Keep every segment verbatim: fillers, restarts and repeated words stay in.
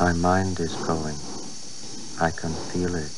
My mind is going. I can feel it.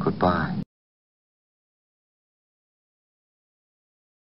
Goodbye.